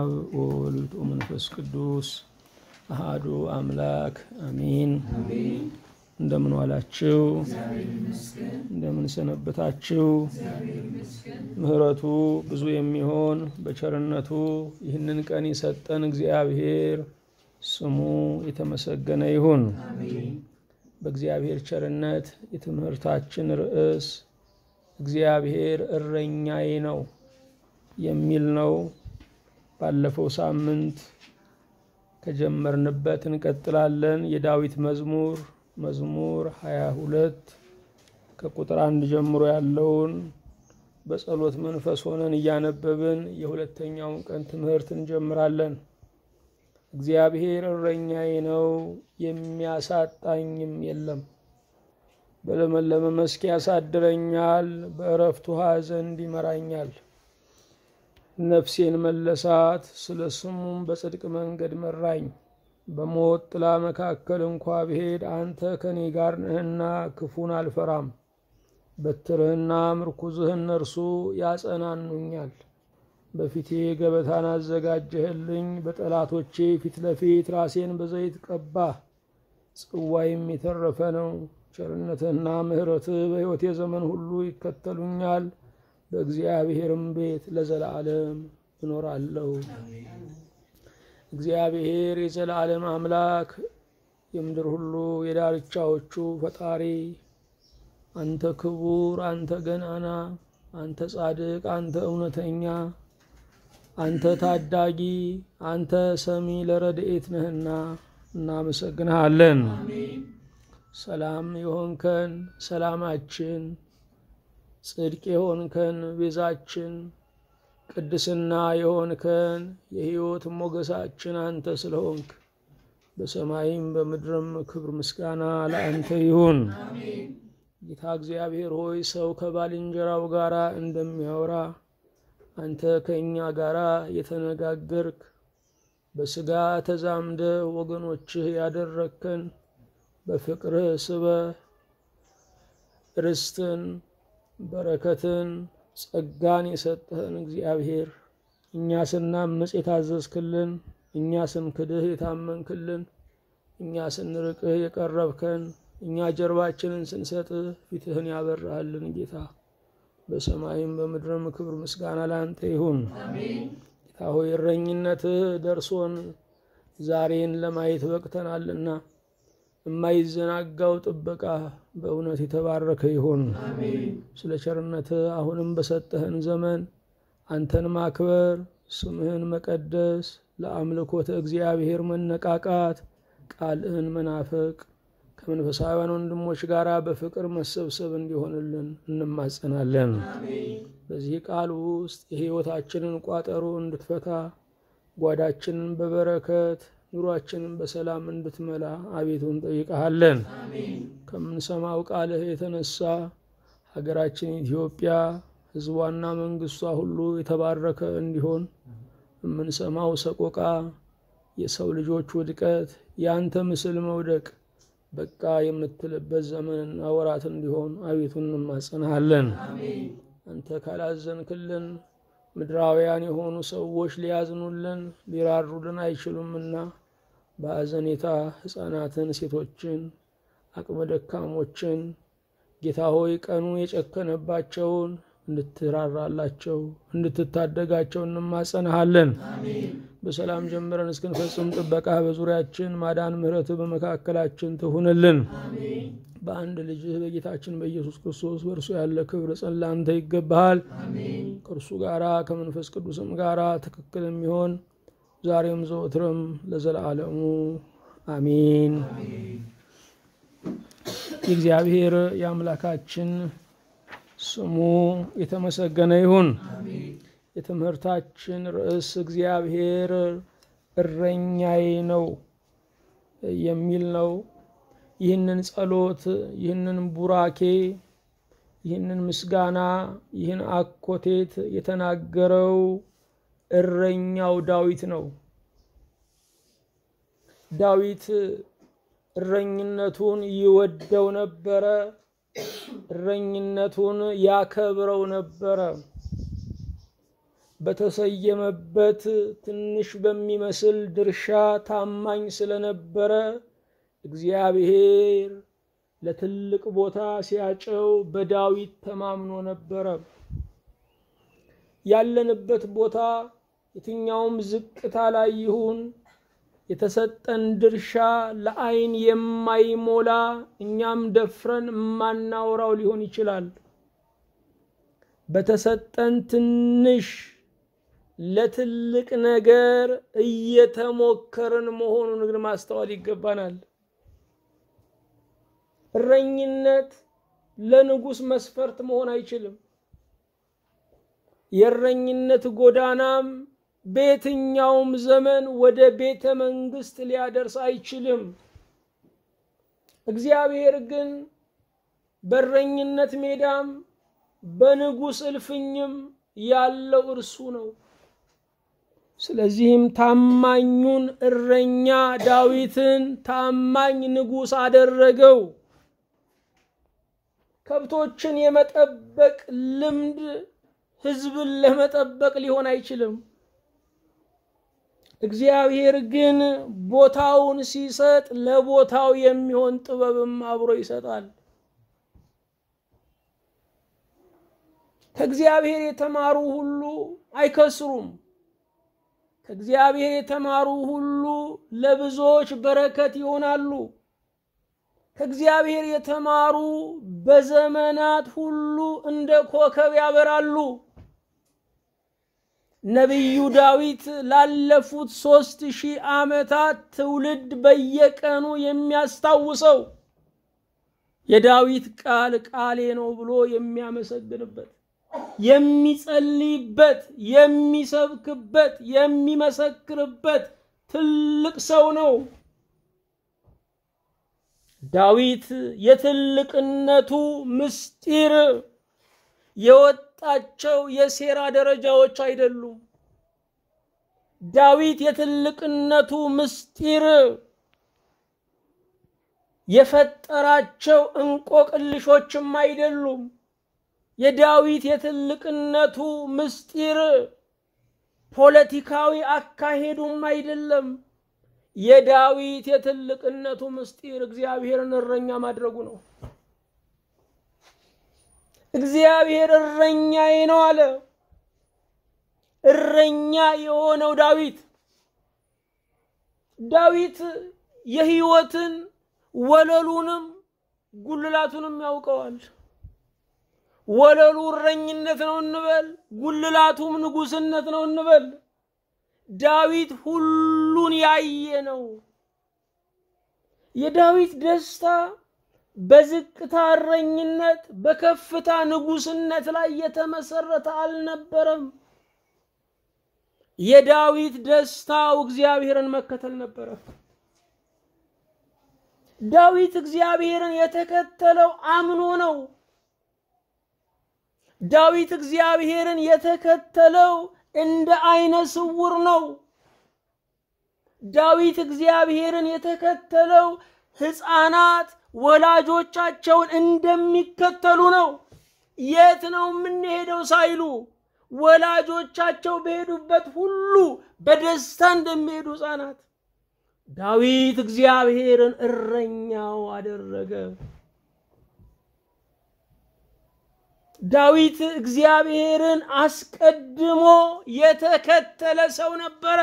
አብ ወወልድ ወመንፈስ ቅዱስ አሐዱ አምላክ አሜን። እንደምን ዋላችሁ? እንደምን ሰነበታችሁ? ምህረቱ ብዙ የሚሆን በቸርነቱ ይህንን ቀን የሰጠን እግዚአብሔር ስሙ የተመሰገነ ይሁን። አሜን። በእግዚአብሔር ቸርነት የትምህርታችን ርዕስ እግዚአብሔር እረኛዬ ነው የሚል ነው። ባለፈው ሳምንት ከጀመርንበት እንቀጥላለን። የዳዊት መዝሙር 22 ከቁጥር 1 ጀምሮ ያለውን በጸሎት መንፈስ ሆነን እያነበብን የሁለተኛው ቀን ትምህርትን እንጀምራለን። እግዚአብሔር እረኛዬ ነው የሚያሳጣኝም የለም። በለመለመ መስክ ያሳድረኛል፣ በእረፍቱ ዘንድ ይመራኛል። ነፍሴን መለሳት፣ ስለ ስሙም በጽድቅ መንገድ መራኝ። በሞት ጥላ መካከል እንኳን ብሄድ አንተ ከኔ ጋር ነህና ክፉን አልፈራም። በትርህና ምርኩዝህ እነርሱ ያጸናኑኛል። በፊቴ ገበታን አዘጋጀህልኝ፣ በጠላቶቼ ፊት ለፊት ራሴን በዘይት ቀባህ። ጽዋዬም የተረፈ ነው። ቸርነትህና ምህረትህ በሕይወቴ ዘመን ሁሉ ይከተሉኛል። በእግዚአብሔርም ቤት ለዘላለም እኖራለሁ። እግዚአብሔር የዘላለም አምላክ የምድር ሁሉ የዳርቻዎቹ ፈጣሪ አንተ ክቡር፣ አንተ ገናና፣ አንተ ጻድቅ፣ አንተ እውነተኛ፣ አንተ ታዳጊ፣ አንተ ሰሚ ለረድኤት ነህና እናመሰግንሃለን። አሜን። ሰላም ይሆንከን ሰላማችን፣ ጽድቅ ይሆንከን ቤዛችን፣ ቅድስና ይሆንከን የሕይወት ሞገሳችን አንተ ስለሆንክ በሰማይም በምድርም ክብር ምስጋና ለአንተ ይሁን። አሜን። ጌታ እግዚአብሔር ሆይ ሰው ከባልንጀራው ጋራ እንደሚያወራ አንተ ከኛ ጋራ የተነጋገርክ በስጋ ተዛምደ ወገኖችህ ያደረከን በፍቅርህ ስበህ ርስትን በረከትን ጸጋን የሰጠህን እግዚአብሔር እኛ ስናምጽ የታዘዝክልን፣ እኛ ስንክድህ የታመንክልን፣ እኛ ስንርቅህ የቀረብከን፣ እኛ ጀርባችንን ስንሰጥህ ፊትህን ያበራህልን ጌታ በሰማይም በምድርም ክብር ምስጋና ለአንተ ይሁን። አሜን። ጌታ ሆይ እረኝነትህ ደርሶን ዛሬን ለማየት በቅተናልና የማይዘናጋው ጥበቃ በእውነት የተባረከ ይሁን። አሜን። ስለ ቸርነትህ አሁንም በሰጠህን ዘመን አንተን ማክበር፣ ስምህን መቀደስ፣ ለአምልኮት እግዚአብሔር መነቃቃት፣ ቃልህን መናፈቅ፣ ከመንፈሳውያን ወንድሞች ጋራ በፍቅር መሰብሰብ እንዲሆንልን እንማጸናለን። አሜን። በዚህ ቃል ውስጥ የሕይወታችንን ቋጠሮ እንድትፈታ፣ ጓዳችንን በበረከት ኑሯችንን በሰላም እንድትመላ አቤቱን ጠይቀሃለን። አሜን። ከምንሰማው ቃልህ የተነሳ ሀገራችን ኢትዮጵያ ህዝቧና መንግስቷ ሁሉ የተባረከ እንዲሆን ምንሰማው ሰቆቃ፣ የሰው ልጆች ውድቀት፣ ያንተ ምስል መውደቅ በቃ የምትልበት ዘመንና ወራት እንዲሆን አቤቱን እንማጸናሃለን። አሜን። አንተ ካላዘንክልን ምድራውያን የሆኑ ሰዎች ሊያዝኑልን ሊራሩልን አይችሉምና በአዘኔታ ህፃናትን፣ ሴቶችን፣ አቅመ ደካሞችን ጌታ ሆይ ቀኑ የጨከነባቸውን እንድትራራላቸው እንድትታደጋቸው እንማጸናሃለን። አሜን። በሰላም ጀምረን እስክንፈጽም ጥበቃ በዙሪያችን ማዳን ምህረት በመካከላችን ትሁንልን። አሜን። በአንድ ልጅ በጌታችን በኢየሱስ ክርስቶስ ወርሱ ያለ ክብር ጸላንተ ይገባል። አሜን። ከርሱ ጋራ ከመንፈስ ቅዱስም ጋራ ተከክለም ይሆን ዛሬም ዘወትርም ለዘላለም አሜን። እግዚአብሔር ያምላካችን ስሙ የተመሰገነ ይሁን። አሜን። የትምህርታችን ርዕስ እግዚአብሔር እረኛዬ ነው የሚል ነው። ይህንን ጸሎት፣ ይህንን ቡራኬ፣ ይህንን ምስጋና፣ ይህን አኮቴት የተናገረው እረኛው ዳዊት ነው። ዳዊት እረኝነቱን ይወደው ነበረ፣ እረኝነቱን ያከብረው ነበረ። በተሰየመበት ትንሽ በሚመስል ድርሻ ታማኝ ስለነበረ እግዚአብሔር ለትልቅ ቦታ ሲያጨው በዳዊት ተማምኖ ነበር። ያለንበት ቦታ የትኛውም ዝቅታ ላይ ይሁን የተሰጠን ድርሻ ለአይን የማይሞላ እኛም ደፍረን ማናወራው ሊሆን ይችላል። በተሰጠን ትንሽ ለትልቅ ነገር እየተሞከረን መሆኑን ግን ማስተዋል ይገባናል። እረኝነት ለንጉስ መስፈርት መሆን አይችልም። የእረኝነት ጎዳናም በየትኛውም ዘመን ወደ ቤተ መንግስት ሊያደርስ አይችልም። እግዚአብሔር ግን በእረኝነት ሜዳም በንጉስ እልፍኝም ያለው እርሱ ነው። ስለዚህም ታማኙን እረኛ ዳዊትን ታማኝ ንጉስ አደረገው። ከብቶችን የመጠበቅ ልምድ ህዝብን ለመጠበቅ ሊሆን አይችልም። እግዚአብሔር ግን ቦታውን ሲሰጥ ለቦታው የሚሆን ጥበብም አብሮ ይሰጣል። ከእግዚአብሔር የተማሩ ሁሉ አይከስሩም። ከእግዚአብሔር የተማሩ ሁሉ ለብዙዎች በረከት ይሆናሉ። ከእግዚአብሔር የተማሩ በዘመናት ሁሉ እንደ ኮከብ ያበራሉ። ነብዩ ዳዊት ላለፉት 3000 ዓመታት ትውልድ በየቀኑ የሚያስታውሰው የዳዊት ቃል ቃሌ ነው ብሎ የሚያመሰግንበት የሚጸልይበት የሚሰብክበት የሚመሰክርበት ትልቅ ሰው ነው። ዳዊት የትልቅነቱ ምስጢር የወጣቸው የሴራ ደረጃዎች አይደሉም። ዳዊት የትልቅነቱ ምስጢር የፈጠራቸው እንቆቅልሾችም አይደሉም። የዳዊት የትልቅነቱ ምስጢር ፖለቲካዊ አካሄዱም አይደለም። የዳዊት የትልቅነቱ ምስጢር እግዚአብሔርን እረኛ ማድረጉ ነው። እግዚአብሔር እረኛዬ ነው አለ። እረኛ የሆነው ዳዊት የህይወትን ወለሉንም ጉልላቱንም ያውቀዋል። ወለሉ እረኝነት ነው እንበል፣ ጉልላቱም ንጉስነት ነው እንበል፣ ዳዊት ሁሉን ያየ ነው። የዳዊት ደስታ በዝቅታ እረኝነት በከፍታ ንጉስነት ላይ የተመሰረተ አልነበረም። የዳዊት ደስታው እግዚአብሔርን መከተል ነበር። ዳዊት እግዚአብሔርን የተከተለው አምኖ ነው። ዳዊት እግዚአብሔርን የተከተለው እንደ አይነ ስውር ነው። ዳዊት እግዚአብሔርን የተከተለው ህፃናት ወላጆቻቸውን እንደሚከተሉ ነው። የት ነው የምንሄደው ሳይሉ ወላጆቻቸው በሄዱበት ሁሉ በደስታ እንደሚሄዱ ህፃናት ዳዊት እግዚአብሔርን እረኛው አደረገ። ዳዊት እግዚአብሔርን አስቀድሞ የተከተለ ሰው ነበር።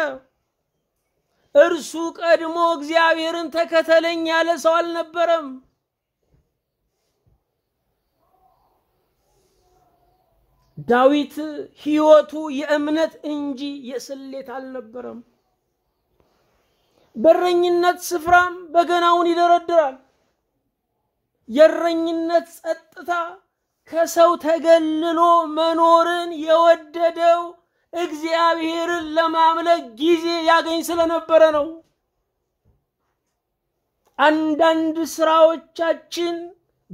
እርሱ ቀድሞ እግዚአብሔርን ተከተለኝ ያለ ሰው አልነበረም። ዳዊት ህይወቱ የእምነት እንጂ የስሌት አልነበረም። በረኝነት ስፍራም በገናውን ይደረድራል። የረኝነት ጸጥታ ከሰው ተገልሎ መኖርን የወደደው እግዚአብሔርን ለማምለክ ጊዜ ያገኝ ስለነበረ ነው። አንዳንድ ስራዎቻችን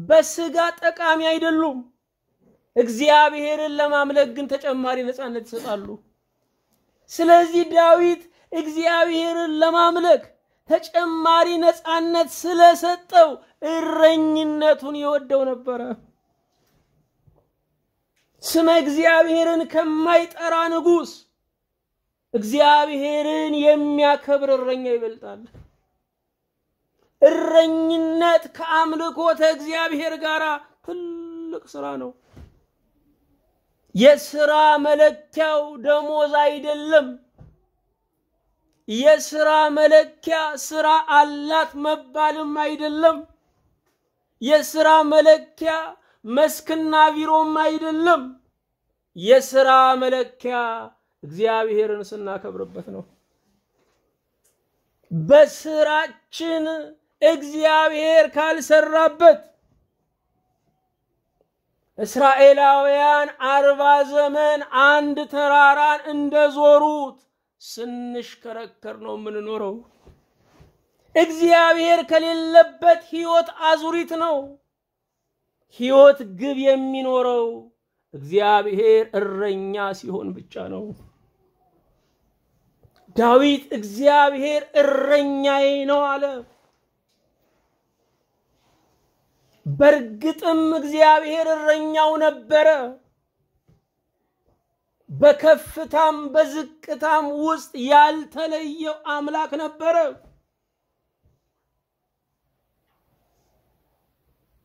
በስጋ ጠቃሚ አይደሉም፣ እግዚአብሔርን ለማምለክ ግን ተጨማሪ ነፃነት ይሰጣሉ። ስለዚህ ዳዊት እግዚአብሔርን ለማምለክ ተጨማሪ ነፃነት ስለሰጠው እረኝነቱን ይወደው ነበር። ስመ እግዚአብሔርን ከማይጠራ ንጉስ እግዚአብሔርን የሚያከብር እረኛ ይበልጣል እረኝነት ከአምልኮተ እግዚአብሔር ጋራ ትልቅ ስራ ነው የሥራ መለኪያው ደሞዝ አይደለም የሥራ መለኪያ ሥራ አላት መባልም አይደለም የሥራ መለኪያ መስክና ቢሮም አይደለም የሥራ መለኪያ እግዚአብሔርን ስናከብርበት ነው በሥራችን እግዚአብሔር ካልሰራበት እስራኤላውያን 40 ዘመን አንድ ተራራን እንደዞሩት ስንሽከረከር ነው ምን ኖረው እግዚአብሔር ከሌለበት ሕይወት አዙሪት ነው ሕይወት ግብ የሚኖረው እግዚአብሔር እረኛ ሲሆን ብቻ ነው ዳዊት እግዚአብሔር እረኛዬ ነው አለ በርግጥም እግዚአብሔር እረኛው ነበረ በከፍታም በዝቅታም ውስጥ ያልተለየው አምላክ ነበረ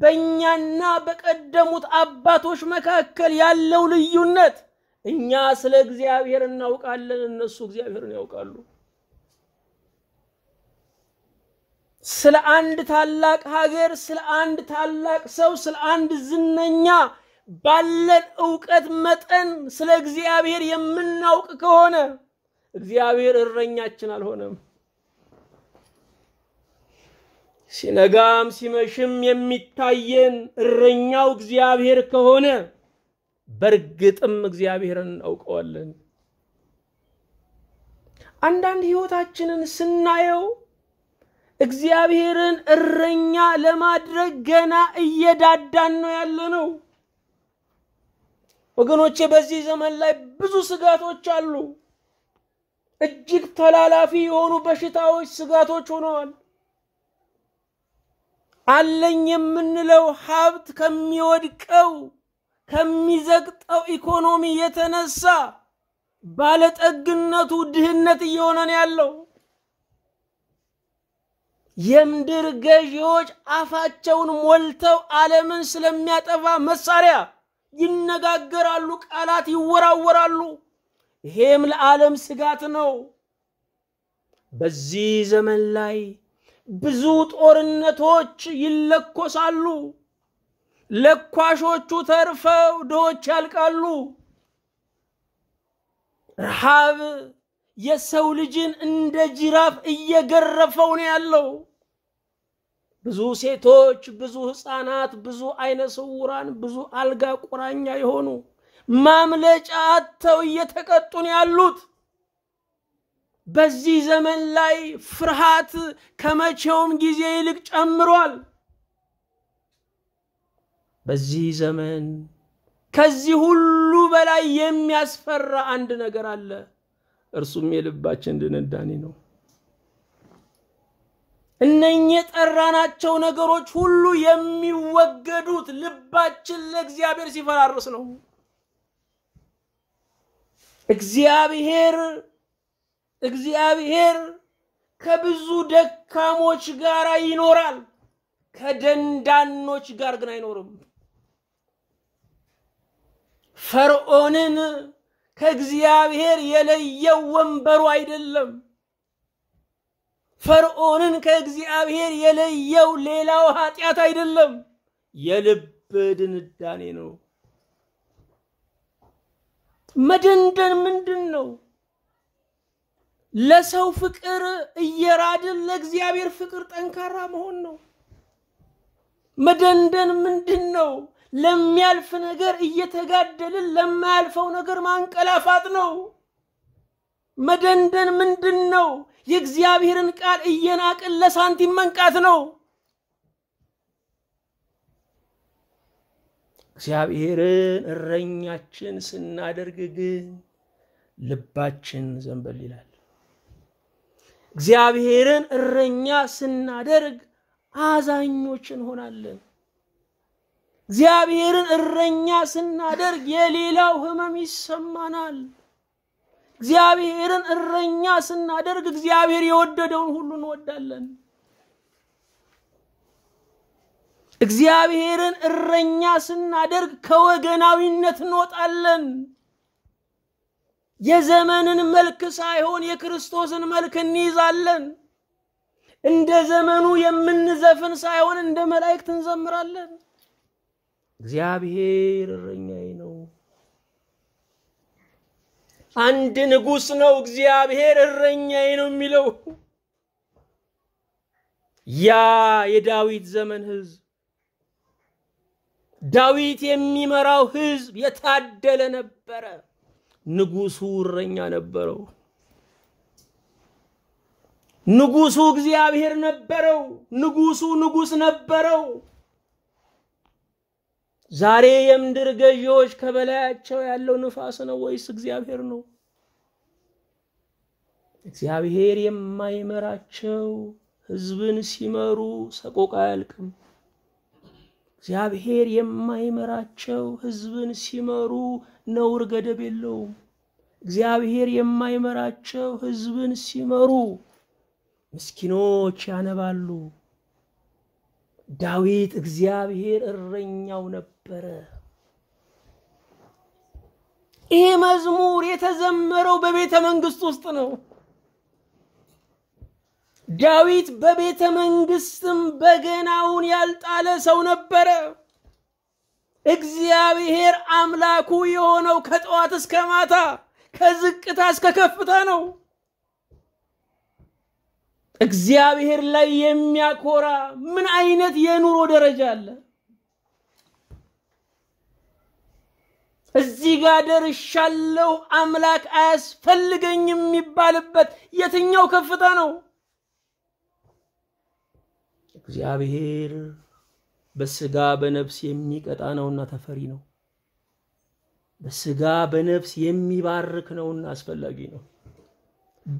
በእኛና በቀደሙት አባቶች መካከል ያለው ልዩነት እኛ ስለ እግዚአብሔር እናውቃለን እነሱ እግዚአብሔርን ያውቃሉ ስለ አንድ ታላቅ ሀገር ስለ አንድ ታላቅ ሰው ስለ አንድ ዝነኛ ባለን ዕውቀት መጠን ስለ እግዚአብሔር የምናውቅ ከሆነ እግዚአብሔር እረኛችን አልሆነም ሲነጋም ሲመሽም የሚታየን እረኛው እግዚአብሔር ከሆነ በርግጥም እግዚአብሔርን አውቀዋለን አንዳንድ ሕይወታችንን ስናየው እግዚአብሔርን እረኛ ለማድረግ ገና እየዳዳን ነው ያለነው ወገኖቼ በዚህ ዘመን ላይ ብዙ ስጋቶች አሉ እጅግ ተላላፊ የሆኑ በሽታዎች ስጋቶች ሆነዋል አለኝ የምንለው ሀብት ከሚወድቀው ከሚዘቅጠው ኢኮኖሚ የተነሳ ባለጠግነቱ ድህነት እየሆነን ያለው የምድር ገዢዎች አፋቸውን ሞልተው ዓለምን ስለሚያጠፋ መሳሪያ ይነጋገራሉ ቃላት ይወራወራሉ ይሄም ለዓለም ስጋት ነው በዚህ ዘመን ላይ ብዙ ጦርነቶች ይለኮሳሉ ለኳሾቹ ተርፈው ዶች ያልቃሉ ረሃብ የሰው ልጅን እንደ ጅራፍ እየገረፈው ነው ያለው ብዙ ሴቶች ብዙ ህፃናት ብዙ አይነ ስውራን ብዙ አልጋ ቁራኛ ይሆኑ ማምለጫ አጥተው እየተቀጡ ነው ያሉት በዚህ ዘመን ላይ ፍርሃት ከመቼውም ጊዜ ይልቅ ጨምሯል በዚህ ዘመን ከዚህ ሁሉ በላይ የሚያስፈራ አንድ ነገር አለ እርሱም የልባችን ድንዳኔ ነው እነኚህ ጠራናቸው ነገሮች ሁሉ የሚወገዱት ልባችን ለእግዚአብሔር ሲፈራርስ ነው እግዚአብሔር ከብዙ ደካሞች ጋር ይኖራል ከደንዳኖች ጋር ግን አይኖርም ፈርዖንን ከእግዚአብሔር የለየው ወንበሩ አይደለም ፈርዖንን ከእግዚአብሔር የለየው ሌላው ኃጢያት አይደለም የልብ ድንዳኔ ነው መደንደን ምንድነው ለሰው ፍቅር እየራድን ለእግዚአብሔር ፍቅር ጠንካራ መሆን ነው መደንደን ምንድነው ለሚያልፍ ነገር እየተጋደልን ለማያልፈው ነገር ማንቀላፋት ነው مدندن مندن نو يكزيابيرن قال ايناك الا سانتيم منقات نو እግዚአብሔርን እረኛችን ስናደርግ ግን ልባችን ዘንበል ይላል እግዚአብሔርን እረኛ ስናደርግ አዛኞችን ሆናለን እግዚአብሔርን እረኛ ስናደርግ የሌላው ህመም ይሰማናል እግዚአብሔርን እረኛ ስናደርግ እግዚአብሔር የወደደውን ሁሉ እንወዳለን እግዚአብሔርን እረኛ ስናደርግ ከወገናዊነት እንወጣለን የዘመንን መልክ ሳይሆን የክርስቶስን መልክ እንይዛለን እንደ ዘመኑ የምንዘፍን ሳይሆን እንደ መላእክት እንዘምራለን እግዚአብሔር እረኛዬ ነው አንድ ንጉስ ነው እግዚአብሔር እረኛዬ ነው የሚለው ያ የዳዊት ዘመን ህዝብ ዳዊት የሚመራው ህዝብ የታደለ ነበር ንጉሱ እረኛ ነበርው ንጉሱ እግዚአብሔር ነበርው ንጉሱ ንጉስ ነበርው ዛሬ የምድር ገዢዎች ከበላያቸው ያለው ንፋስ ነው ወይስ እግዚአብሔር ነው እግዚአብሔር የማይመራቸው ህዝብን ሲመሩ ሰቆቃ ያልቅም እግዚአብሔር የማይመራቸው ህዝብን ሲመሩ ነውር ገደብ የለው እግዚአብሔር የማይመራቸው ህዝብን ሲመሩ ምስኪኖች ያነባሉ ዳዊት እግዚአብሔር እረኛው ነበረ ይሄ መዝሙር የተዘመረው በቤተ መንግስት ውስጥ ነው ዳዊት በቤተ መንግስትም በገናውን ያልጣለ ሰው ነበረ እግዚአብሔር አምላኩ የሆነው ከጠዋት እስከ ማታ ከዝቅታ እስከ ከፍታ ነው እግዚአብሔር ላይ የሚያኮራ ምን አይነት የኑሮ ደረጃ አለ እዚህ ጋር ደርሻለሁ አምላክ አያስፈልገኝም የሚባልበት የትኛው ከፍታ ነው እግዚአብሔር በስጋ በነፍስ የሚቀጣ ነውና ተፈሪ ነው በስጋ በነፍስ የሚባርክ ነውና አስፈልጊ ነው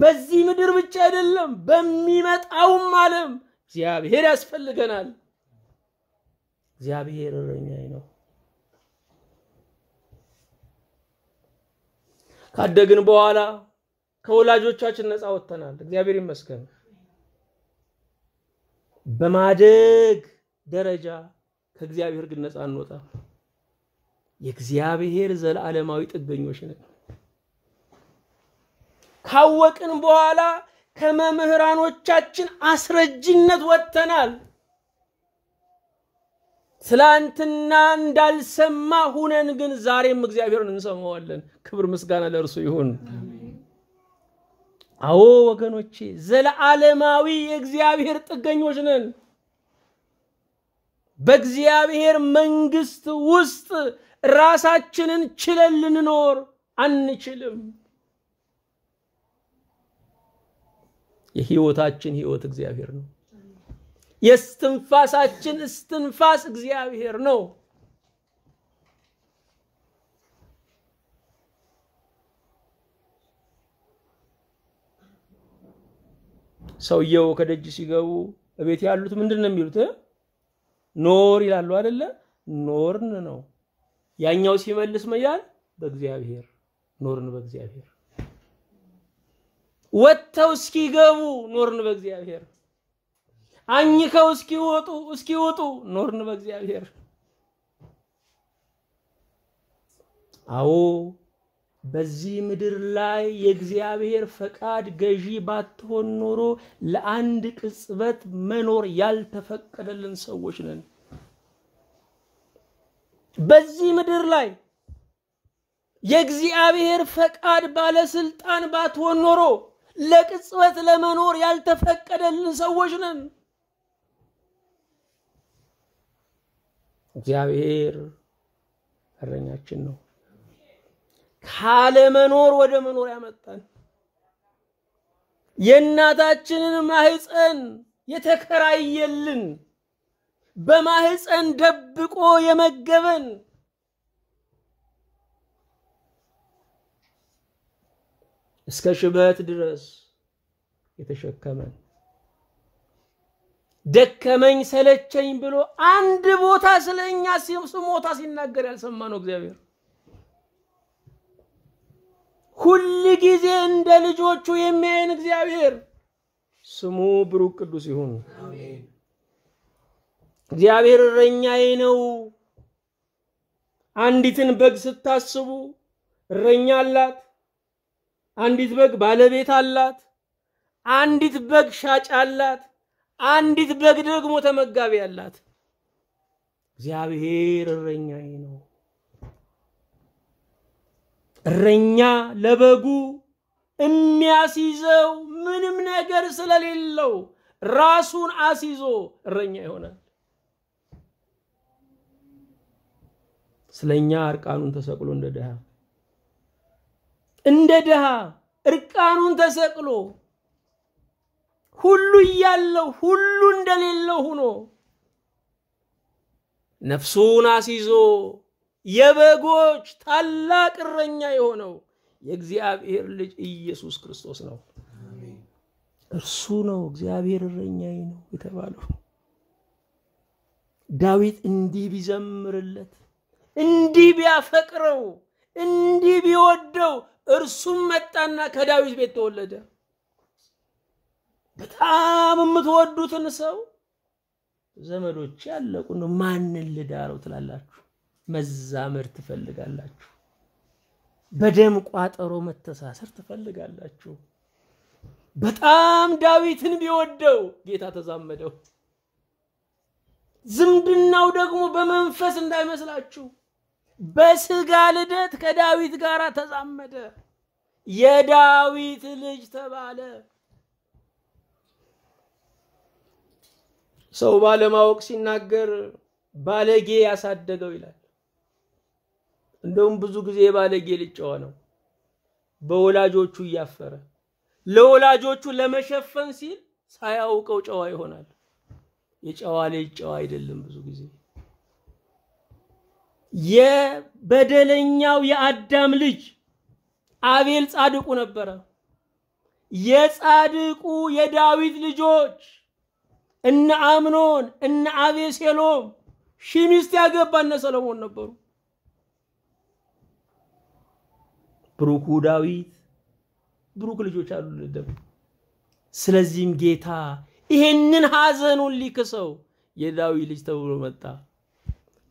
በዚህ ምድር ብቻ አይደለም በሚመጣው ዓለም እግዚአብሔር ያስፈልገናል እግዚአብሔር እረኛዬ ነው ካደግን በኋላ ከወላጆቻችን ነፃ ወጥተናል እግዚአብሔር ይመስገን በማደግ ደረጃ ከእግዚአብሔር ግን ነፃ አንወጣ የእግዚአብሔር ዘላለማዊ ጥገኞች ነን ካወቅን በኋላ ከመምህራኖቻችን አስረጅነት ወጥተናል ስላንተና እንዳልሰማ ሁነን ግን ዛሬም እግዚአብሔርን እንሰማዋለን ክብር ምስጋና ለእርሱ ይሁን አዎ ወገኖቼ ዘላለማዊ የእግዚአብሔር ጥገኞች ነን በእግዚአብሔር መንግስት ውስጥ ራሳችንን ችለን ልንኖር አንችልም የህይወታችን ህይወት እግዚአብሔር ነው የስትንፋሳችን ስትንፋስ እግዚአብሔር ነው ሰውየው ከደጅ ሲገቡ እቤት ያሉት ምንድነው የሚሉት ኖር ይላሉ አይደለ ኖርን ነው ያኛው ሲመልስ መያል በእግዚአብሔር ኖርን በእግዚአብሔር ወጣው እስኪገቡ ኖርን በእግዚአብሔር አኝከው እስኪወጡ ኖርን በእግዚአብሔር አዎ በዚህ ምድር ላይ የእግዚአብሔር ፈቃድ ገዢ ባትሆን ኖሮ ለአንድ ቅጽበት መኖር ያልተፈቀደልን ሰዎች ነን በዚህ ምድር ላይ የእግዚአብሔር ፈቃድ ባለስልጣን ባትሆን ኖሮ ለቅጽበት ለመኖር ያልተፈቀደልን ሰዎች ነን እግዚአብሔር እረኛችን ነው ካለ መኖር ወደ መኖር ያመጣን የናታችንን ማህፀን የተከራየልን በማህፀን ደብቆ የመገበን እስከ ሽበት ድረስ የተሸከመን ደከመኝ ሰለቸኝ ብሎ አንድ ቦታ ስለኛ ስሞታ ሲናገር ያልሰማነው እግዚአብሔር ሁሉ ጊዜ እንደ ልጆቹ የሚያየን እግዚአብሔር ስሙ ብሩክ ቅዱስ ይሁን አሜን እግዚአብሔር እረኛዬ ነው አንዲትን በግ ስታስቡ እረኛ አላት አንዲት በግ ባለቤት አላት አንዲት በግ ሻጭ አላት አንዲት በግ ደግሞ ተመጋቢ ያላት እግዚአብሔር እረኛዬ ነው እረኛ ለበጉ የሚያስይዘው ምንም ነገር ስለሌለው ራሱን አስይዞ እረኛ ይሆናል ስለኛ አርቃኑን ተሰቅሎ እንደ ደሃ አርቃኑን ተሰቅሎ ሁሉ ያለው ሁሉ እንደሌለው ሆኖ ነፍሱን አስይዞ የበጎች ታላቅ እረኛ የሆነው የእግዚአብሔር ልጅ ኢየሱስ ክርስቶስ ነው አሜን እርሱ ነው እግዚአብሔር እረኛዬ ነው የተባለው ዳዊት እንዲህ ቢዘምርለት እንዲህ ቢያፈቅረው እንዲህ ቢወደው እርሱም መጣና ከዳዊት ቤት ተወለደ በጣም የምትወዱትን ሰው ዘመዶች ያለቁ ነው ማንን ልዳረው ትላላችሁ መዛመር ትፈልጋላችሁ በደም ቋጠሮ መተሳሰር ትፈልጋላችሁ በጣም ዳዊትን ቢወደው ጌታ ተዛመደው ዝምድናው ደግሞ በመንፈስ እንዳይመስላችሁ በስጋ ልደት ከዳዊት ጋር ተዛመደ የዳዊት ልጅ ተባለ ሰው ባለማወቅ ሲናገር ባለጌ ያሳደገው ይላል እንደውም ብዙ ጊዜ ባለጌ ልጅው ነው በወላጆቹ ያፈረ ለወላጆቹ ለመሸፈን ሲል ሳያውቀው ጨዋ ይሆናል የጨዋ ልጅ ጨዋ አይደለም ብዙ ጊዜ የበደለኛው የአዳም ልጅ አቤል ጻድቁ ነበር የጻድቁ የዳዊት ልጆች ان امنون ان ابي سلوم شيمست يغبان سلمون نبرو بروكو داويت بروك لجوچ قالو لدب سلازيم گيتا ይሄንን ሐዘኑን ሊከሰው የዳዊት ልጅ ተብሎ መጣ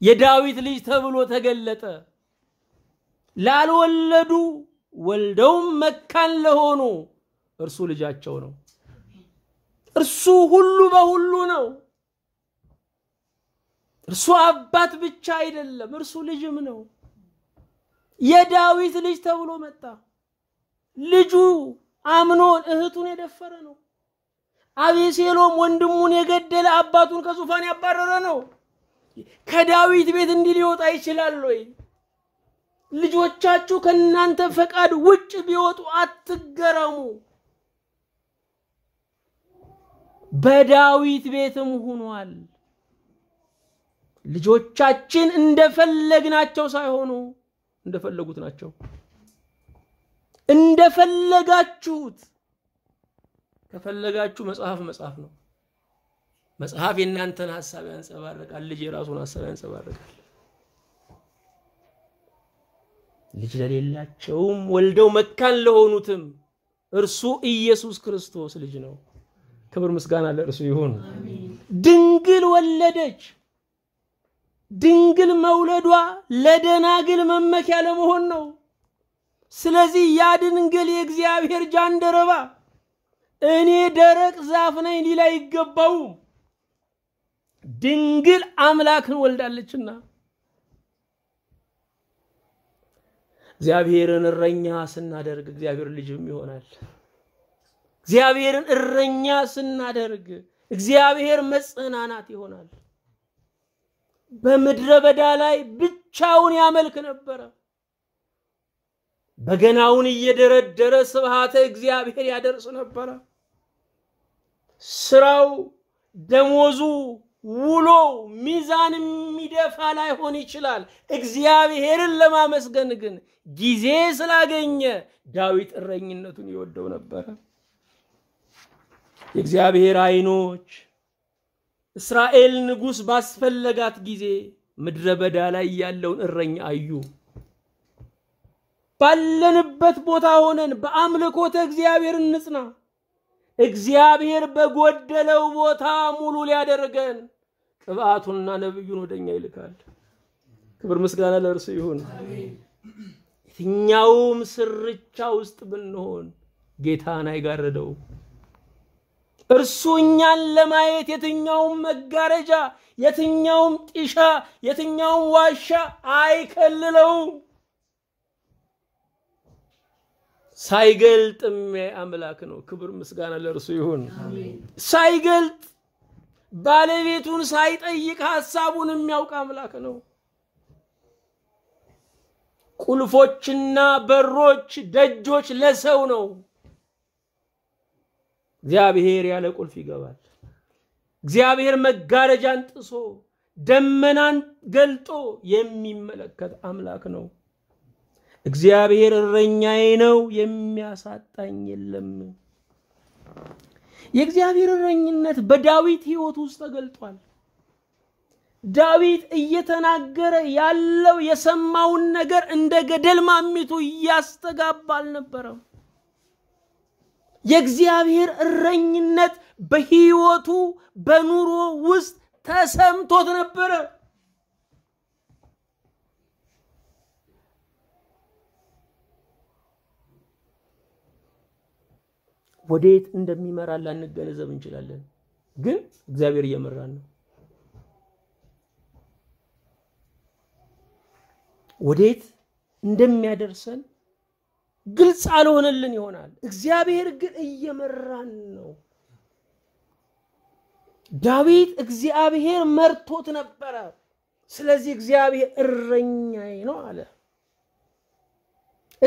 የዳዊት ልጅ ተብሎ ተገለጠ ላልወለዱ ወልደው መካን ለሆኑ እርሱ ልጃቸው ነው እርሱ ሁሉ በሁሉ ነው እርሱ አባት ብቻ አይደለም እርሱ ልጅም ነው የዳዊት ልጅ ተብሎ መጣ ልጁ አምኖን እህቱን የደፈረ ነው አቤሴሎም ወንድሙን የገደለ አባቱን ከዙፋን ያባረረ ነው ከዳዊት ቤት እንዲወጣ ይችላል ወይ ልጆቻችሁ ከናንተ ፈቃድ ውጭ ቢወጡ አትገረሙ በዳዊት ቤትም ሆኗል ልጆቻችን እንደፈለግናቸው ሳይሆኑ እንደፈለጉት ናቸው እንደፈለጋችሁት ከፈለጋችሁ መጽሐፍ ነው መጽሐፍ የናንተን ሐሳብ ያንጸባርቃል ልጅ የራሱን ሐሳብ ያንጸባርቃል ልጅ ለሌላቸው ወልደው መካን ለሆኑትም እርሱ ኢየሱስ ክርስቶስ ልጅ ነው ክብር ምስጋና ለእርሱ ይሁን አሜን ድንግል ወለደች ድንግል መውለዷ ለደናግል መመኪያ ለመሆን ነው ስለዚህ ያ ድንግል የእግዚአብሔር ጃንደረባ እኔ ደረቅ ዛፍ ነኝ ሊላ ይገባው ድንግል አምላክን ወልዳለችና እግዚአብሔርን እረኛ ስናደርግ እግዚአብሔር ልጅም ይሆናል እግዚአብሔርን እረኛ ስናደርግ እግዚአብሔር መጽናናት ይሆናል በምድረ በዳ ላይ ብቻውን ያመልክ ነበር በገናውን እየደረደረ ስብሃተ እግዚአብሔር ያደርስ ነበር ስራው ደሞዙ ውሎ ሚዛን የሚደፋ ላይሆን ይችላል እግዚአብሔርን ለማመስገን ግን ጊዜ ስላገኘ ዳዊት እረኝነቱን ይወደው ነበር እግዚአብሔር አይኖች እስራኤል ንጉስ ባስፈለጋት ጊዜ ምድረበዳ ላይ ያለውን እረኝ አዩ ባለንበት ቦታ ሆነን በአምልኮተ እግዚአብሔርን ንጽና እግዚአብሔር በጎደለው ቦታ ሙሉ ሊያደርገን ቅባቱና ነብዩን ወደኛ ይልካል ክብር ምስጋና ለእርሱ ይሁን አሜን የትኛውም ስርቻ ውስጥ ብንሆን ጌታን አይጋረደው እርሱኛን ለማየት የትኛውም መጋረጃ የትኛውም ጢሻ የትኛውም ዋሻ አይከልለው ሳይገልጥ አምላክ ነው ክብር ምስጋና ለእርሱ ይሁን አሜን ሳይገልጥ ባለቤቱን ሳይጠይቅ ሐሳቡን የሚያውቅ አምላክ ነው ቁልፎችና በሮች ደጆች ለሰው ነው እግዚአብሔር ያለ ቁልፍ ይገባል እግዚአብሔር መጋረጃን ጥሶ ደመናን ገልጦ የሚመለከት አምላክ ነው እግዚአብሔር እረኛዬ ነው የሚያሳጣኝ የለም የእግዚአብሔር እረኝነት በዳዊት ሕይወት ውስጥ ተገልጧል ዳዊት እየተናገረ ያለው የሰማውን ነገር እንደ ገደል ማሚቱ ያስተጋባል ነበር የእግዚአብሔር እረኝነት በሕይወቱ በኑሮ ውስጥ ተሰምቶት ነበር ወዴት እንደሚመራላ እንገነዘብ እንችላለን ግን እግዚአብሔር ይመራል ወዴት እንደሚያደርሰን ግልጽ አልሆነልን ይሆናል እግዚአብሔር ግን እየመራን ነው ዳዊት እግዚአብሔር መርቶት ነበር ስለዚህ እግዚአብሔር እረኛዬ ነው አለ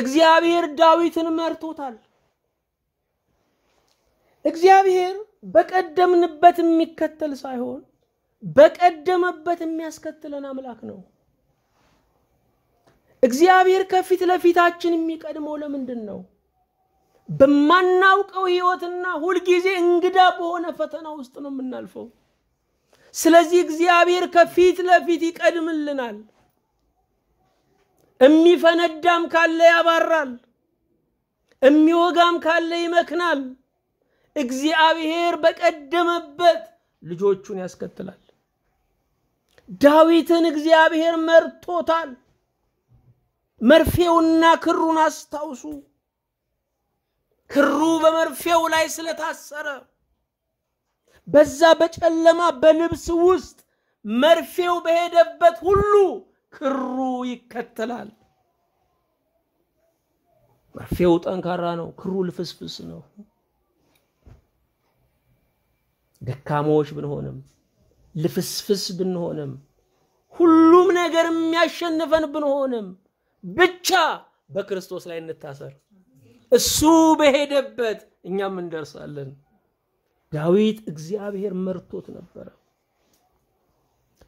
እግዚአብሔር ዳዊትን መርቶታል እግዚአብሔር በቀደምንበት የሚከተል ሳይሆን በቀደመበት የሚያስከትለን አምላክ ነው እግዚአብሔር ከፊት ለፊታችን የሚቀድመው ለምንድን ነው በማናውቀው ህይወትና ሁሉ ጊዜ እንግዳ በሆነ ፈተና ውስጥ ነው የምናልፈው ስለዚህ እግዚአብሔር ከፊት ለፊት ይቀድምልናል እሚፈነዳም ካለ ያባራል እሚወጋም ካለ ይመክናል እግዚአብሔር በቀደመበት ልጆቹን ያስከትላል ዳዊትን እግዚአብሔር መርቶታል መርፌውና ክሩን አስተውሱ ክሩ በመርፌው ላይ ስለታሰረ በዛ በጨለማ በልብስ ውስጥ መርፌው በሄደበት ሁሉ ክሩ ይከተላል መርፌው ጠንካራ ነው ክሩ ልፍስፍስ ነው ደካሞች ብንሆንም ልፍስፍስ ብንሆንም ሁሉም ነገር የሚያሸንፈን ብንሆንም ብቻ በክርስቶስ ላይ እንታሰር እሱ በሄደበት እኛም እንደርሳለን ዳዊት እግዚአብሔር መርቶት ነበር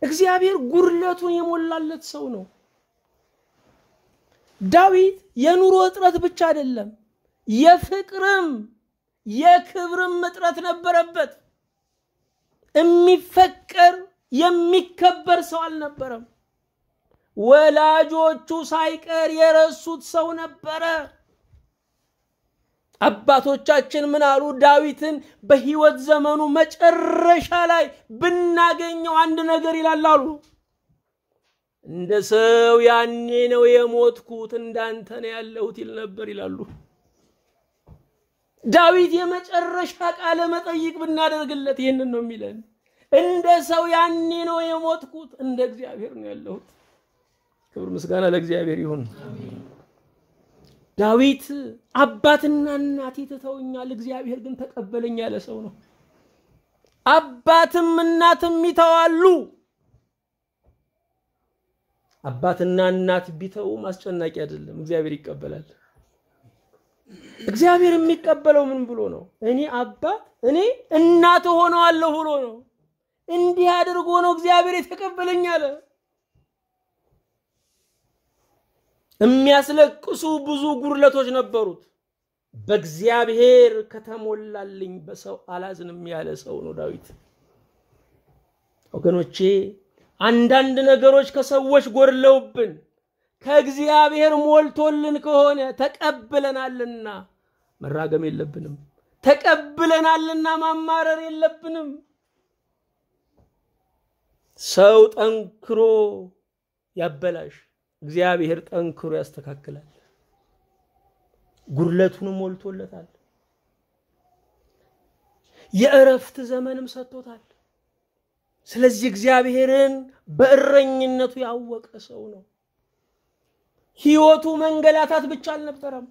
እግዚአብሔር ጉርለቱን የሞላለት ሰው ነው ዳዊት የኑሮ እጥረት ብቻ አይደለም የፍቅርም የክብርም እጥረት ነበረበት የሚፈቀር የሚከበር ሰው አልነበረም ወላጆቹ ሳይቀር የረሱት ሰው ነበር አባቶቻችን ምን አሉ ዳዊትን በሕይወት ዘመኑ መጨረሻ ላይ ብናገኘው አንድ ነገር ይላሉ እንደሰው ያኔ ነው የሞትኩት እንዳንተ ነው ያለሁት ይል ነበር ይላሉ ዳዊት የመጨረሻ ቃለ መጠይቅ ብናደርግለት ይሄንን ነው የሚለን እንደሰው ያኔ ነው የሞትኩት እንደ እግዚአብሔር ነው ያለሁት ክብር ምስጋና ለእግዚአብሔር ይሁን አሜን ዳዊት አባትና እናቴ ተተውኛል እግዚአብሔር ግን ተቀበለኝ ያለ ሰው ነው አባትም እናትም ይተዋሉ አባትና እናት ቢተው ማስጨናቂ አይደለም እግዚአብሔር ይቀበላል እግዚአብሔር የሚቀበለው ምን ብሎ ነው? እኔ አባ እኔ እናት ሆነዋለሁ ብሎ ነው። እንዲህ አድርጎ ነው እግዚአብሔር የተቀበለኝ አለ። የሚያስለቅሱ ብዙ ጉርለቶች ነበሩት። በእግዚአብሔር ከተሞላልኝ በሰው አላዝንም ያለ ሰው ነው ዳዊት። ወገኖቼ አንዳንድ ነገሮች ከሰዎች ጎርለውብን ከእግዚአብሔር ሞልቶልን ከሆነ ተቀበለናልና መራገም የለብንም። ተቀበለናልና ማማረር የለብንም። ሰው ጠንክሮ ያበላሽ እግዚአብሔር ጠንክሮ ያስተካክላል። ጉርለቱን ሞልቶለታል። የእረፍት ዘመንም ሰጥቶታል። ስለዚህ እግዚአብሔርን በእረኝነቱ ያወቀ ሰው ነው። ሕይወቱ መንገላታት ብቻ አልነበረም።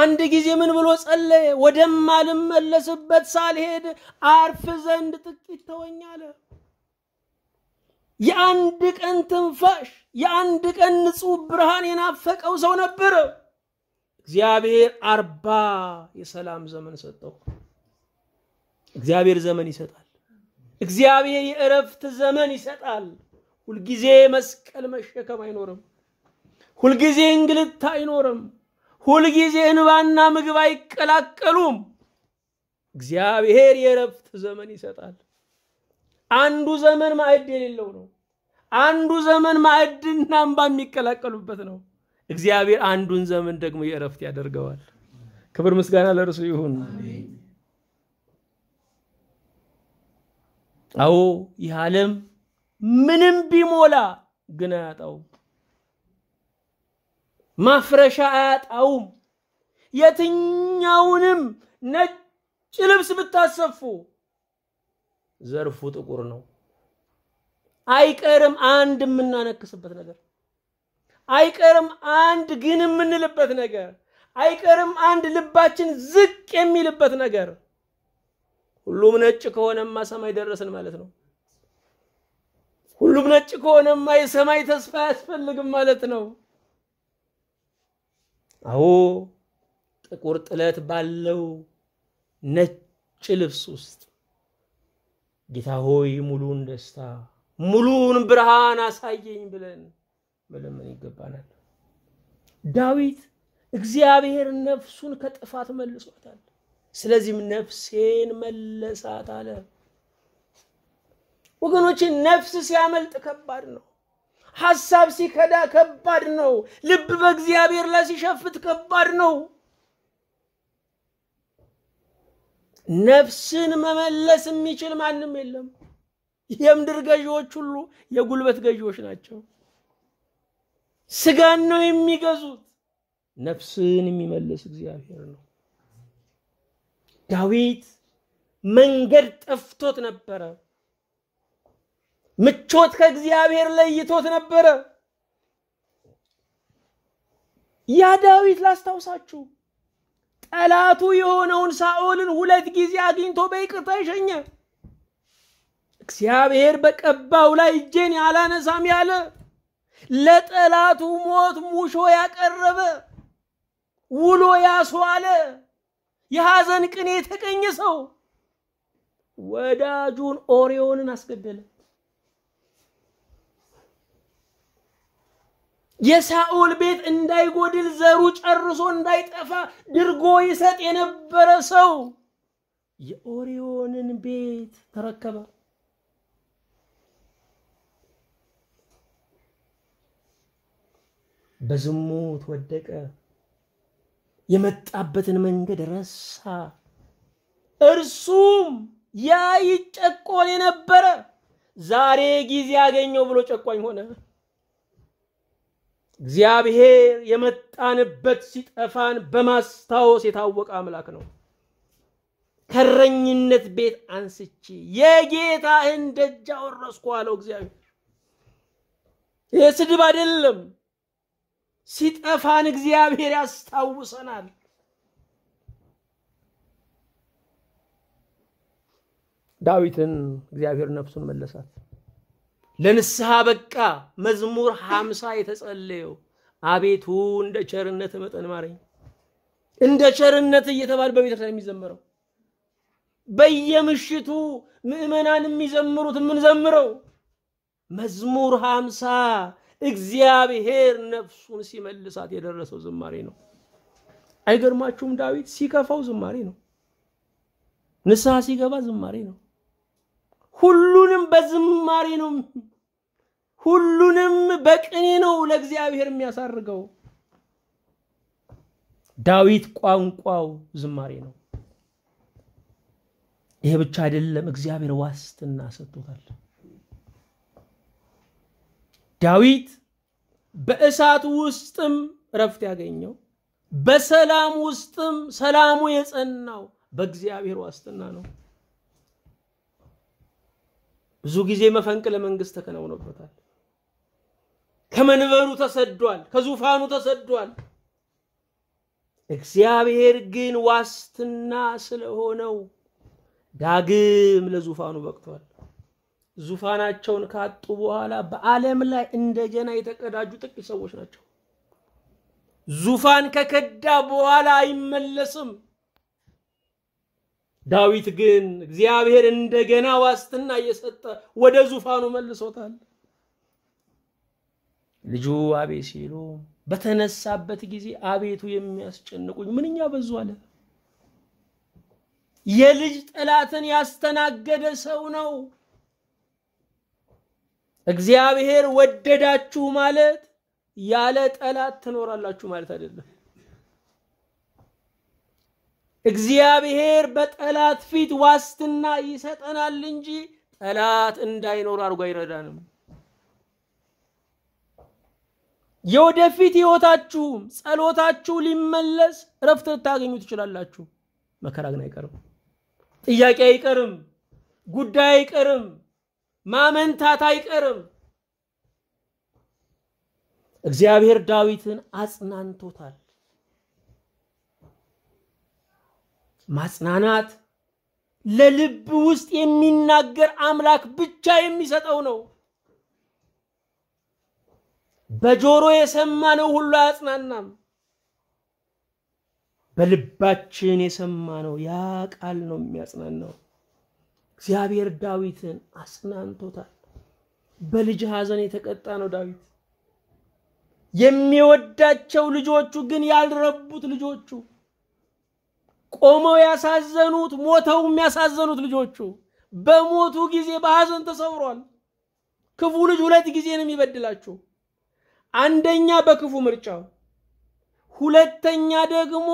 አንድ ጊዜ ምን ብሎ ጸለየ? ወደማ ልመለስበት ሳልሄድ አርፍ ዘንድ ጥቂት ተወኝ አለ። የአንድ ቀን ትንፋሽ የአንድ ቀን ንጹህ ብርሃን የናፈቀው ሰው ነበር። እግዚአብሔር 40 የሰላም ዘመን ሰጠው። እግዚአብሔር ዘመን ይሰጣል። እግዚአብሔር የእረፍት ዘመን ይሰጣል። ሁሉ ጊዜ መስቀል መሸከም አይኖርም። ሁሉ ጊዜ እንግልት አይኖርም። ሁሉ ጊዜ እንባና ምግብ አይቀላቀሉም። እግዚአብሔር የእረፍት ዘመን ይሰጣል። አንዱ ዘመን ማዕድ የሌለው ነው። አንዱ ዘመን ማዕድና እንባ የሚቀላቀሉበት ነው። እግዚአብሔር አንዱን ዘመን ደግሞ የእረፍት ያደርገዋል። ክብር ምስጋና ለእርሱ ይሁን። አሜን። አዎ ይዓለም ምንም ቢሞላ ግን አያጣው። ማፍረሻ አያጣው። የትኛውንም ነጭ ልብስ ብታሰፉ ዘርፉ ጥቁር ነው። አይቀርም አንድ ምናነክስበት ነገር። አይቀርም አንድ ግን ምንልበት ነገር። አይቀርም አንድ ልባችን ዝቅ የሚልበት ነገር። ሁሉም ነጭ ከሆነማ ሰማይ ደረስን ማለት ነው። ሁሉም ነጭ ከሆነማ የሰማይ ተስፋ ያስፈልግም ማለት ነው። አዎ ጥቁር ጥለት ባለው ነጭ ልብስ ውስጥ ጌታ ሆይ ሙሉን ደስታ ሙሉን ብርሃን አሳየኝ ብለን መለመን ይገባናል። ዳዊት እግዚአብሔር ነፍሱን ከጥፋት መልሶታል። ስለዚህ ነፍሴን መለሳት አለ። ወገኖቼ ነፍስ ሲያመልጥ ከባድ ነው። ሐሳብ ሲከዳ ከባድ ነው። ልብ በእግዚአብሔር ላይ ሲሸፍት ከባድ ነው። ነፍስን መመለስ የሚችል ማንም የለም። የምድር ገዢዎች ሁሉ የጉልበት ገዢዎች ናቸው። ስጋን ነው የሚገዙት። ነፍስን የሚመለስ እግዚአብሔር ነው። ዳዊት መንገድ ጠፍቶት ነበር። ምቾት ከእግዚአብሔር ለይቶት ነበር። ያ ዳዊት ላስታውሳችሁ ጠላቱ የሆነውን ሳኦልን ሁለት ጊዜ አግኝቶ በይቅርታ ሸኘ። እግዚአብሔር በቀባው ላይ እጄን ያላነሳም ያለ ለጠላቱ ሞት ሙሾ ያቀረበ ውሎ ያስዋለ የሐዘን ቅኔ የተቀኘ ሰው ወዳጁን ኦሪዮንን አስገደለ። የሳኦል ቤት እንዳይጎድል ዘሩ ጨርሶ እንዳይጠፋ ድርጎ ይሰጥ የነበረ ሰው የኦሪዮንን ቤት ተረከበ። በዝሙት ወደቀ። የመጣበትን መንገድ ረሳ። እርሱም ያ ይጨቆን የነበረ ዛሬ ጊዜ ያገኘው ብሎ ጨቋኝ ሆነ። እግዚአብሔር የመጣንበት ሲጠፋን በማስታወስ የታወቀ አምላክ ነው። ከረኝነት ቤት አንስቼ የጌታህን ደጅ አወረስኩ አለው እግዚአብሔር። የስድብ አይደለም። ሲጠፋን እግዚአብሔር ያስታውሰናል። ዳዊትን እግዚአብሔር ነፍሱን መለሳት። ለንስሐ በቃ። መዝሙር 50 የተጸለየው አቤቱ እንደ ቸርነት መጠን ማረኝ إن شرنة يتبال ببيت خير ميزمرو بيمشتو مؤمنان ميزمرو تمن زمرو مزمور هامسا እግዚአብሔር ነፍሱን ሲመልሳት የደረሰው ዝማሬ ነው አይገርማችሁም ዳዊት ሲከፋው ዝማሬ ነው ንስሐ ሲገባ ዝማሬ ነው ሁሉንም በዝማሬ ነው ሁሉንም በቅኔ ነው ለእግዚአብሔር የሚያሳርገው ዳዊት ቋንቋው ዝማሬ ነው ይሄ ብቻ አይደለም እግዚአብሔር ዋስትና ሰጥቷል داويت بأسات وسطم رفت ياغنيو بسلام وسطم سلامو يصناو بغزيابير واستنا نو ብዙ ጊዜ መፈንቅለ መንግስት ተከናውኖበታል ከመንበሩ ተሰዷል ከዙፋኑ ተሰዷል እግዚአብሔር ግን ዋስትና ስለሆነው ዳግም ለዙፋኑ በቅቷል ዙፋናቸውን ካጡ በኋላ በዓለም ላይ እንደገና የተቀዳጁ ጥቂት ሰዎች ናቸው ዙፋን ከከዳ በኋላ አይመለስም ዳዊት ግን እግዚአብሔር እንደገና ዋስትና እየሰጠ ወደ ዙፋኑ መልሶታል ልጁ አቤሲሎ በተነሳበት ጊዜ አቤቱ የሚያስጨንቁኝ ምንኛ በዙ አለ የልጅ ጥላትን ያስተናገደ ሰው ነው እግዚአብሔር ወደዳችሁ ማለት ያለ ጠላት ተኖራላችሁ ማለት አይደለም እግዚአብሔር በጠላት ፊት ዋስትና ይሰጠናል እንጂ ጠላት እንዳይኖር አርጎ አይረዳንም የወደፊት ህይወታችሁ ጸሎታችሁ ሊመለስ ረፍት ልታገኙ ትችላላችሁ መከራ ግን አይቀርም ጥያቄ አይቀርም ጉዳይ አይቀርም ማመንታት አይቀርም እግዚአብሔር ዳዊትን አጽናንቶታል ማጽናናት ለልብ ውስጥ የሚናገር አምላክ ብቻ የሚሰጠው ነው በጆሮ የሰማነው ሁሉ አጽናናም በልባችን የሰማነው ያ ቃል ነው የሚያጽናናው እግዚአብሔር ዳዊትን አስናንቶታል በልጅ ሐዘን የተቀጣ ነው ዳዊት የሚወዳቸው ልጆቹ ግን ያልረቡት ልጆቹ ቆመው ያሳዘኑት ሞተው የሚያሳዘኑት ልጆቹ በሞቱ ጊዜ በሐዘን ተሰውሯል ክፉ ልጅ ሁለት ጊዜ ነው የሚበድላቸው አንደኛ በክፉ ምርጫው ሁለተኛ ደግሞ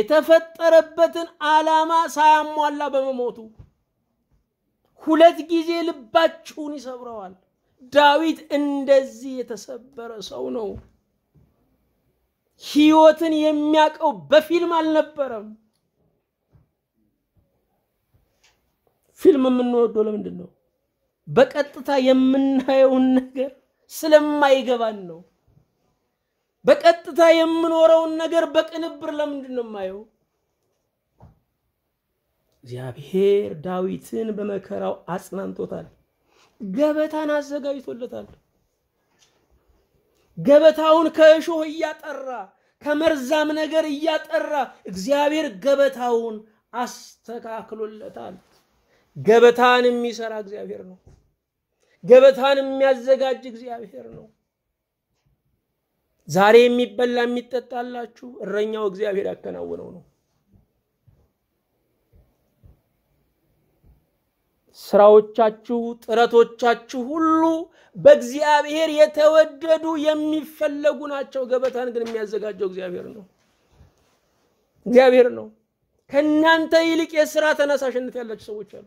የተፈጠረበትን ዓላማ ሳያሟላ በመሞቱ ሁለት ጊዜ ልባችሁን ይሰብራዋል ዳዊት እንደዚህ የተሰበረ ሰው ነው ሕይወትን የሚያቀው በፊልም አልነበረም ፊልም ምን ወደው ለምንድን ነው በቀጥታ የምናየው ነገር ስለማይገባን ነው በቀጥታ የምኖረው ነገር በቅንብር ለምንድን ነው ማየው እግዚአብሔር ዳዊትን በመከራው አጽናንቶታል ገበታን አዘጋጅቶለታል ገበታውን ከእሾህ ያጠራ ከመርዛም ነገር ያጠራ እግዚአብሔር ገበታውን አስተካክሎለታል ገበታን የሚሰራ እግዚአብሔር ነው ገበታን የሚያዘጋጅ እግዚአብሔር ነው ዛሬ የሚበላ የሚጠጣላችሁ እረኛው እግዚአብሔር ያከናወነው ነው ስራዎቻችሁ ጥራቶቻችሁ ሁሉ በእግዚአብሔር የተወደዱ የሚፈለጉ ናቸው ገበታን ግን የሚያዘጋጀው እግዚአብሔር ነው እግዚአብሔር ነው ከናንተ ይልቅ የሥራ ተነሳሽነት ያላችሁ ሰዎች አሉ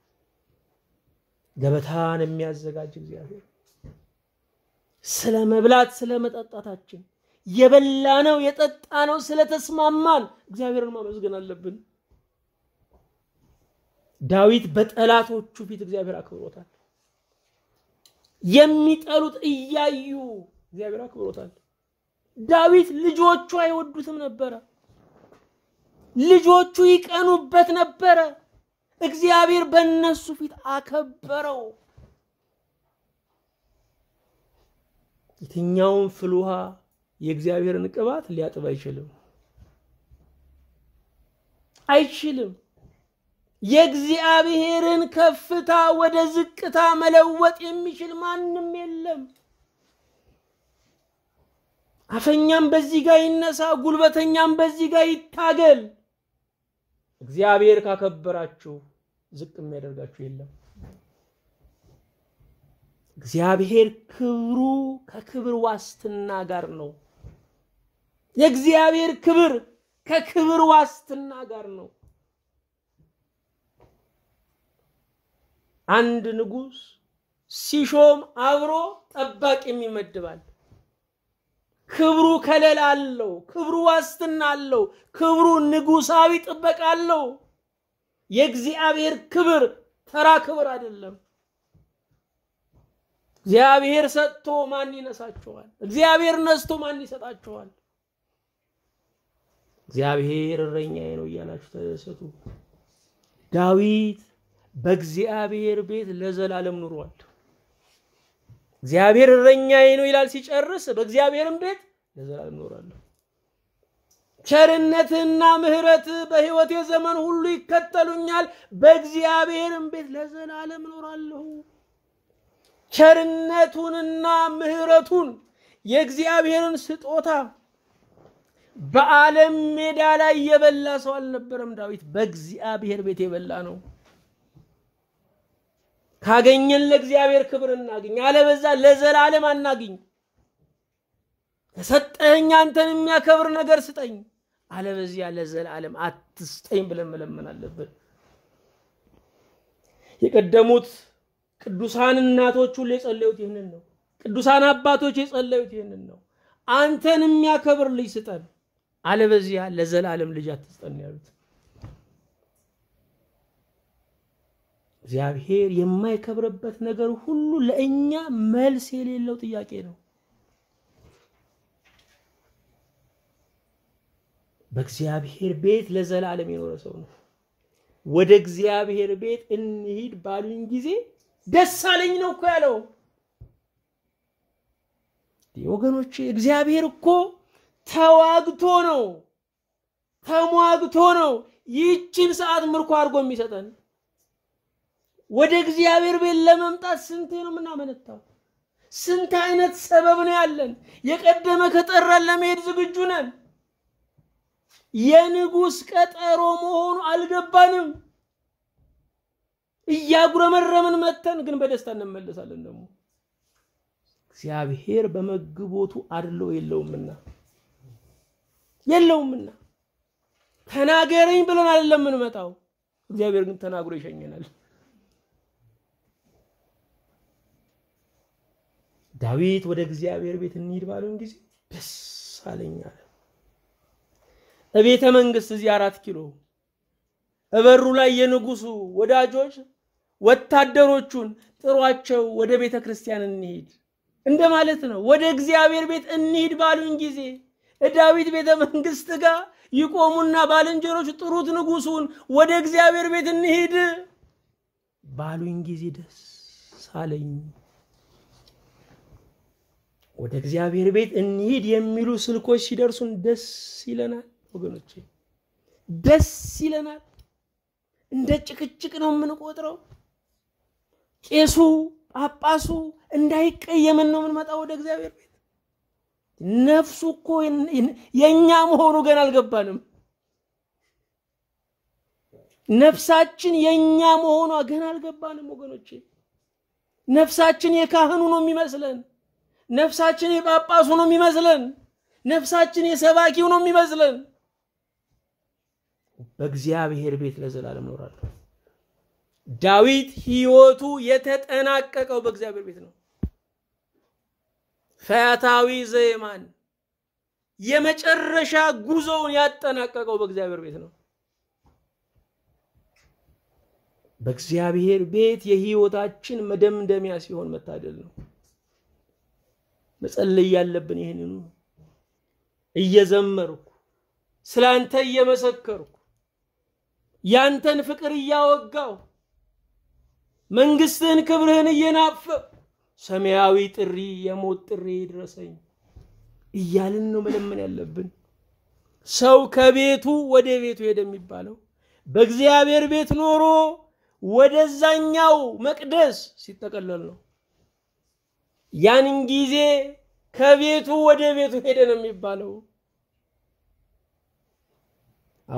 ገበታን የሚያዘጋጅ እግዚአብሔር ስለመብላት ስለመጠጣታችን የበላ ነው የጠጣ ነው ስለተስማማን እግዚአብሔርን ማመስገን አለብን داويت بتألات وشوفي تجزابير أكبروتان يميت ألوت إيايو تجزابير أكبروتان داويت لجوة شوي ودوث من البرا لجوة شوي كأنو بتن البرا تجزابير بالنسو فيت أكبرو يتنيون فلوها يجزابير نكبات اللي أتبعي شلو አይችልም የእግዚአብሔርን ከፍታ ወደ ዝቅታ መለወጥ የሚችል ማንም የለም አፈኛም በዚህ ጋር ይነሳ ጉልበተኛም በዚህ ጋር ይታገል እግዚአብሔር ካከበራችሁ ዝቅም ያደርጋችሁ የለም እግዚአብሔር ክብሩ ከክብር ዋስትና ጋር ነው የእግዚአብሔር ክብር ከክብር ዋስትና ጋር ነው አንድ ንጉስ ሲሾም አብሮ ጠባቂ የሚመደባል ክብሩ ከለላ አለው ክብሩ ዋስትና አለው ክብሩ ንጉሳዊ ጥበቃ አለው የእግዚአብሔር ክብር ተራ ክብር አይደለም እግዚአብሔር ሰጥቶ ማን ይነሳቸዋል እግዚአብሔር ነስቶ ማን ይሰጣቸዋል እግዚአብሔር ረኛዬ ነው ያላችሁ ተደሰቱ ዳዊት በእግዚአብሔር ቤት ለዘላለም ኑሯል እግዚአብሔር ረኛዬ ነው ይላል ሲጨርስ በእግዚአብሔርም ቤት ለዘላለም ኑሯል ቸርነትና ምህረት በሕይወቴ ዘመን ሁሉ ይከተሉኛል በእግዚአብሔርም ቤት ለዘላለም ኑሯለሁ ቸርነቱንና ምህረቱን የእግዚአብሔርን ስጦታ በዓለም ሜዳ ላይ የበላ ሰው አልነበረም ዳዊት በእግዚአብሔር ቤት የበላ ነው ካገኘን ለእግዚአብሔር ክብር እናገኝ አለበዛ ለዘላለም አናገኝ ተሰጠኝ አንተን የሚያከብር ነገር ስጠኝ አለበዚያ ለዘላለም አትስጠኝ ብለን መለመናለብን የቀደሙት ቅዱሳን እናቶች ሁሉ የጸለዩት ይሄንን ነው ቅዱሳን አባቶች የጸለዩት ይሄንን ነው አንተን የሚያከብር ልጅ ስጠን አለበዚያ ለዘላለም ልጅ አትስጠን ያሉት እግዚአብሔር የማይከብርበት ነገር ሁሉ ለእኛ መልስ የሌለው ጥያቄ ነው በእግዚአብሔር ቤት ለዘላለም ይኖር ሰው ነው ወደ እግዚአብሔር ቤት እንሂድ ባሉን ጊዜ ደስ አለኝ ነው እኮ ያለው ዲዮገኖች እግዚአብሔር እኮ ተዋግቶ ነው ተሟግቶ ነው ይቺን ሰዓት ምርኮ አድርጎ የሚሰጠን ወደ እግዚአብሔር ቤት ለመምጣት ስንቴ ነው እናመነታው ስንት አይነት ሰበብ ነው ያለን የቀደመ ከጠራ ለመሄድ ዝግጁ ነን የንጉስ ቀጠሮ መሆኑ አልገባንም እያጉረመረምን መተን ግን በደስታ እንመለሳለን ደግሞ እግዚአብሔር በመግቦቱ አድሎ የለውምና የለውምና ተናገረኝ ብለን አይደለም እንመጣው እግዚአብሔር ግን ተናግሮ ይሸኘናል ዳዊት ወደ እግዚአብሔር ቤት እንሂድ ባሉን ጊዜ ደስ አለኛል ለቤተ መንግስት እዚህ 4 ኪሎ እበሩ ላይ የንጉሱ ወዳጆች ወታደሮቹን ጥሯቸው ወደ ቤተ ክርስቲያን እንሂድ እንደማለት ነው ወደ እግዚአብሔር ቤት እንሂድ ባሉን ጊዜ ዳዊት ቤተ መንግስት ጋር ይቆሙና ባልንጀሮች ጥሩት ንጉሱን ወደ እግዚአብሔር ቤት እንሂድ ባሉን ጊዜ ደስ አለኝ ወደ እግዚአብሔር ቤት እንሂድ የሚሉ ስልኮች ሲደርሱን ደስ ይለናል ወገኖቼ ደስ ይለናል እንደ ጭቅጭቅ ነው የምንቆጥረው ቄሱ አጳሱ እንዳይቀየመን ነው ምን መጣው ወደ እግዚአብሔር ቤት ነፍሱ እኮ የኛ መሆኑ ገና አልገባንም ነፍሳችን የኛ መሆኑ ገና አልገባንም ወገኖቼ ነፍሳችን የካህኑ ነው የሚመስለን ነፍሳችን የጳጳሱ ነው የሚመስለን ነፍሳችን የሰባኪው ነው የሚመስለን በእግዚአብሔር ቤት ለዘላለም ኖራለሁ ዳዊት ሕይወቱ የተጠናቀቀው በእግዚአብሔር ቤት ነው ፈያታዊ ዘየማን የመጨረሻ ጉዞውን ያጠናቀቀው በእግዚአብሔር ቤት ነው በእግዚአብሔር ቤት የህይወታችን መደምደሚያ ሲሆን መታደል ነው መጸለይ ያለብን ይሄንን እየዘመርኩ ስላንተ እየመሰከርኩ ያንተን ፍቅር ያወጋው መንግስትን ክብርህን እየናፈ ሰማያዊ ጥሪ የሞት ጥሪ ይድረሰኝ ይያልን ነው መለመን ያለብን ሰው ከቤቱ ወደ ቤቱ ሄደሚባለው በእግዚአብሔር ቤት ኖሮ ወደዛኛው መቅደስ ሲተቀለል ነው ያንን ጊዜ ከቤቱ ወደ ቤቱ ሄደን የሚባለው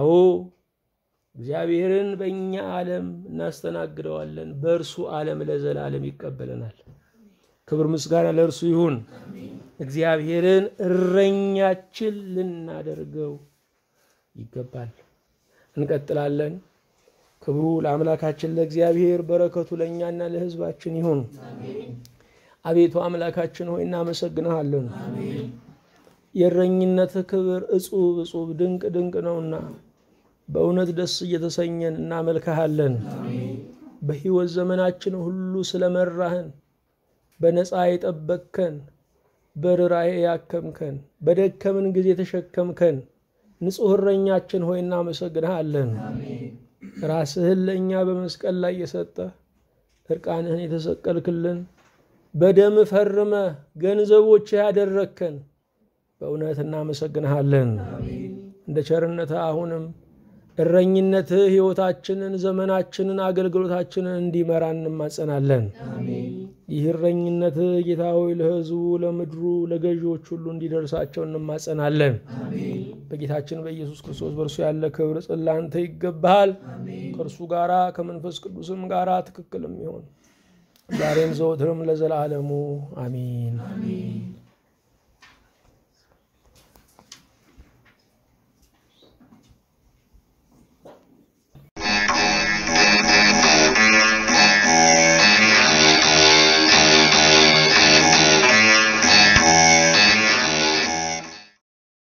አው እግዚአብሔርን በእኛ ዓለም እናስተናግደዋለን በርሱ ዓለም ለዘላለም ይቀበለናል ክብር ምስጋና ለርሱ ይሁን እግዚአብሔርን እረኛችን ልናደርገው ይገባል እንቀጥላለን ክብሩ ለአምላካችን ለእግዚአብሔር በረከቱ ለኛና ለሕዝባችን ይሁን አሜን አቤቱ አምላካችን ሆይ እናመሰግናለን አሜን የረኝነት ክብር እጹብ እጹብ ድንቅ ድንቅ ነውና በእውነት ደስ እየተሰኘን እናመልካለን አሜን በሕይወት ዘመናችን ሁሉ ስለመራህን በነጻ የጠበከን በርራዬ ያከምከን በደከምን ጊዜ ተሸከምከን ንጹህ እረኛችን ሆይ እናመሰግናለን አሜን ራስህን ለኛ በመስቀል ላይ የሰጠ እርቃንህን የተሰቀልክልን በደም ፈርመ ገንዘቦች ያደረከን በእውነትና መሰግነሃለን አሜን እንደ ቸርነትህ አሁንም እረኝነትህ ህይወታችንን ዘመናችንን አገልግሎታችንን እንዲመራን ማጸናለን አሜን ይህረኝነትህ ጌታ ሆይ ለህዝቡ ለምድሩ ለገዢዎች ሁሉ እንዲደርሳቸው ማጸናለን አሜን በጌታችን በኢየሱስ ክርስቶስ በርሱ ያለ ክብር ጸላንተ ይገባል አሜን ከርሱ ጋራ ከመንፈስ ቅዱስም ጋራ ተከክለም ይሁን ዛሬም ዘወትርም ለዘላለሙ አሜን አሜን